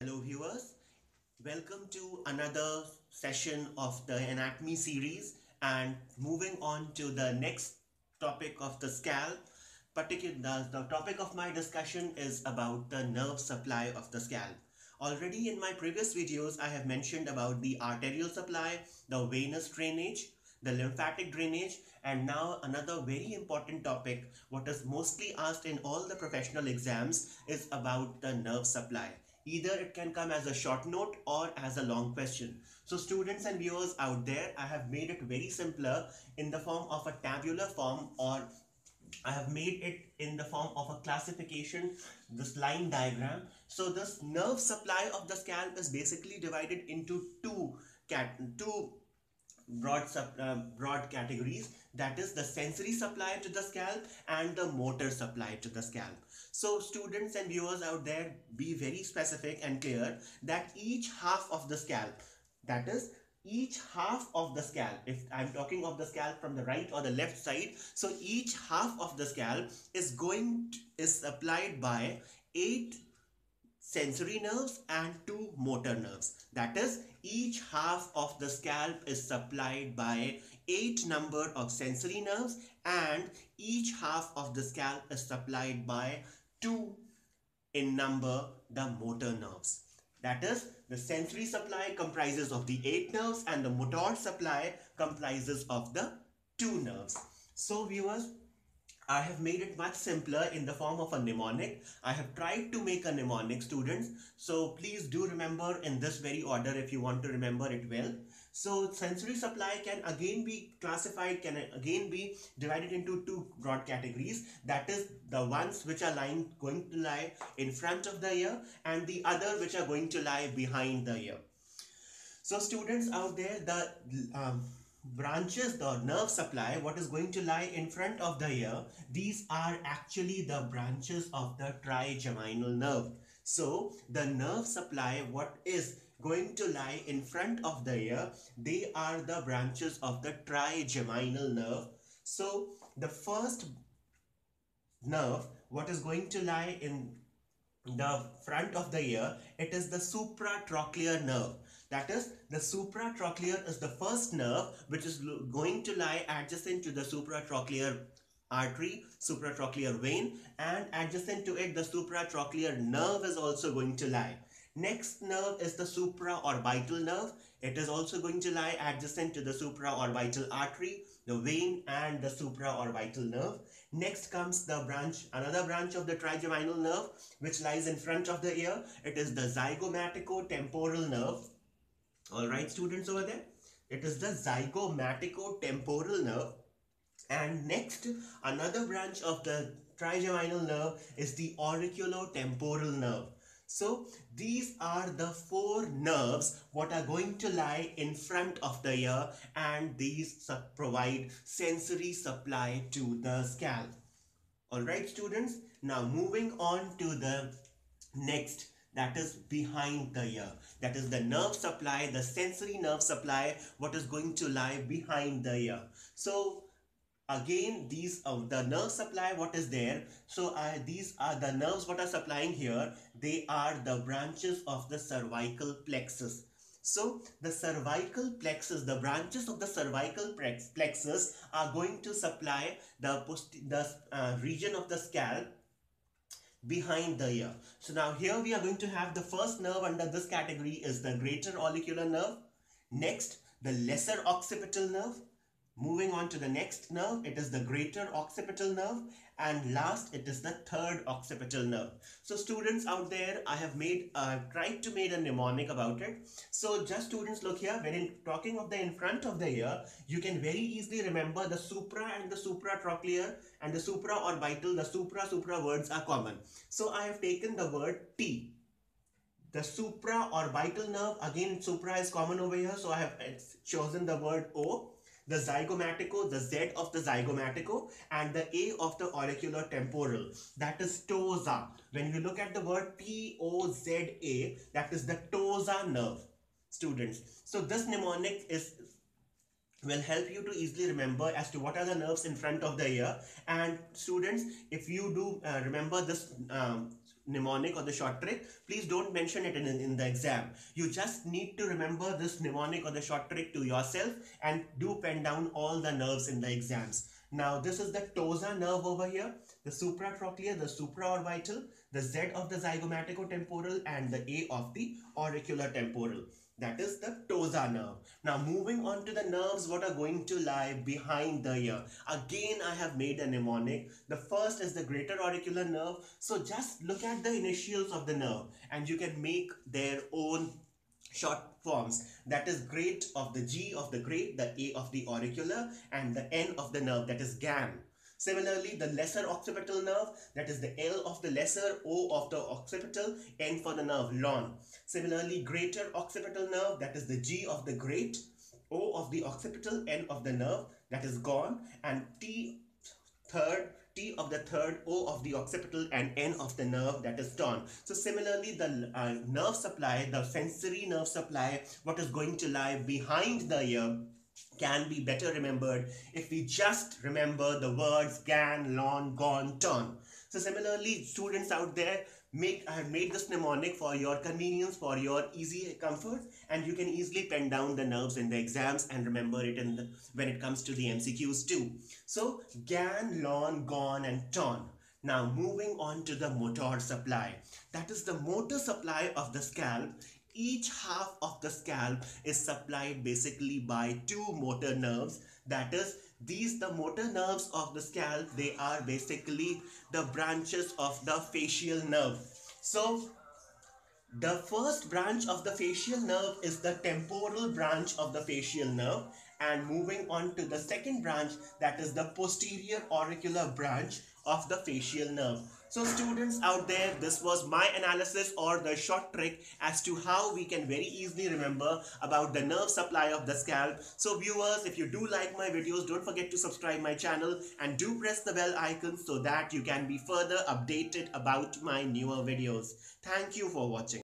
Hello viewers, welcome to another session of the anatomy series, and moving on to the next topic of the scalp. The topic of my discussion is about the nerve supply of the scalp. Already in my previous videos I have mentioned about the arterial supply, the venous drainage, the lymphatic drainage, and now another very important topic what is mostly asked in all the professional exams is about the nerve supply. Either it can come as a short note or as a long question. So students and viewers out there, I have made it very simpler in the form of a tabular form, or I have made it in the form of a classification, this line diagram. So this nerve supply of the scalp is basically divided into two broad categories, that is the sensory supply to the scalp and the motor supply to the scalp. So students and viewers out there, be very specific and clear that each half of the scalp, that is each half of the scalp, if I'm talking of the scalp from the right or the left side, so each half of the scalp is supplied by 8 sensory nerves and 2 motor nerves. That is, each half of the scalp is supplied by 8 number of sensory nerves, and each half of the scalp is supplied by 2 in number, the motor nerves. That is, the sensory supply comprises of the 8 nerves and the motor supply comprises of the 2 nerves. So viewers, I have made it much simpler in the form of a mnemonic. I have tried to make a mnemonic, students. So please do remember in this very order if you want to remember it well. So sensory supply can again be classified, can again be divided into 2 broad categories. That is the ones which are going to lie in front of the ear, and the other which are going to lie behind the ear. So students out there, the branches, the nerve supply, what is going to lie in front of the ear, these are actually the branches of the trigeminal nerve. So the nerve supply, what is going to lie in front of the ear, they are the branches of the trigeminal nerve. So the first nerve, what is going to lie in the front of the ear, it is the supratrochlear nerve. That is, the supratrochlear is the first nerve which is going to lie adjacent to the supratrochlear artery, supratrochlear vein, and adjacent to it the supratrochlear nerve is also going to lie. Next nerve is the supraorbital nerve. It is also going to lie adjacent to the supraorbital artery, the vein, and the supraorbital nerve. Next comes the branch, another branch of the trigeminal nerve which lies in front of the ear. It is the zygomaticotemporal nerve. Alright students over there, it is the zygomaticotemporal nerve. And next, another branch of the trigeminal nerve is the auriculotemporal nerve. So these are the 4 nerves what are going to lie in front of the ear, and these provide sensory supply to the scalp. Alright students, now moving on to the next, that is behind the ear. That is the nerve supply, the sensory nerve supply, what is going to lie behind the ear. So again, these are the nerve supply what is there. So these are the nerves what are supplying here. They are the branches of the cervical plexus. So the cervical plexus, the branches of the cervical plexus are going to supply the region of the scalp behind the ear. So now here we are going to have the first nerve under this category is the greater auricular nerve. Next, the lesser occipital nerve. Moving on to the next nerve, it is the greater occipital nerve, and last it is the third occipital nerve. So students out there, I have made tried to make a mnemonic about it. So just students look here, when talking of the in front of the ear, you can very easily remember the supra and the supratrochlear and the supraorbital, the supra words are common. So I have taken the word T. The supraorbital nerve, again supra is common over here, so I have chosen the word O. The zygomatico, the Z of the zygomatico, and the A of the auriculotemporal, that is TOZA. When you look at the word T-O-Z-A, that is the TOZA nerve, students. So this mnemonic will help you to easily remember as to what are the nerves in front of the ear. And students, if you do remember this mnemonic or the short trick, please don't mention it in the exam. You just need to remember this mnemonic or the short trick to yourself and do pen down all the nerves in the exams. Now this is the TOSA nerve over here, the supratrochlear, the supraorbital, the Z of the zygomaticotemporal and the A of the auriculotemporal. That is the TOSA nerve. Now moving on to the nerves what are going to lie behind the ear. Again I have made a mnemonic. The first is the greater auricular nerve. So just look at the initials of the nerve and you can make their own short forms. That is great of the G of the great, the A of the auricular and the N of the nerve, that is GAN. Similarly, the lesser occipital nerve, that is the L of the lesser, O of the occipital, N for the nerve, lawn. Similarly, greater occipital nerve, that is the G of the great, O of the occipital, N of the nerve, that is gone. And T of the third, O of the occipital and N of the nerve, that is torn. So similarly, the nerve supply, the sensory nerve supply, what is going to lie behind the ear, can be better remembered if we just remember the words GAN, LON, GON, TON. So similarly, students out there, I have made this mnemonic for your convenience, for your easy comfort, and you can easily pen down the nerves in the exams and remember it in when it comes to the MCQs too. So GAN, LON, GON and TON. Now moving on to the motor supply. That is the motor supply of the scalp. Each half of the scalp is supplied basically by two motor nerves. That is, these the motor nerves of the scalp, they are basically the branches of the facial nerve. So the first branch of the facial nerve is the temporal branch of the facial nerve, and moving on to the second branch, that is the posterior auricular branch of the facial nerve. So students out there, this was my analysis or the short trick as to how we can very easily remember about the nerve supply of the scalp. So viewers, if you do like my videos, don't forget to subscribe my channel and do press the bell icon so that you can be further updated about my newer videos. Thank you for watching.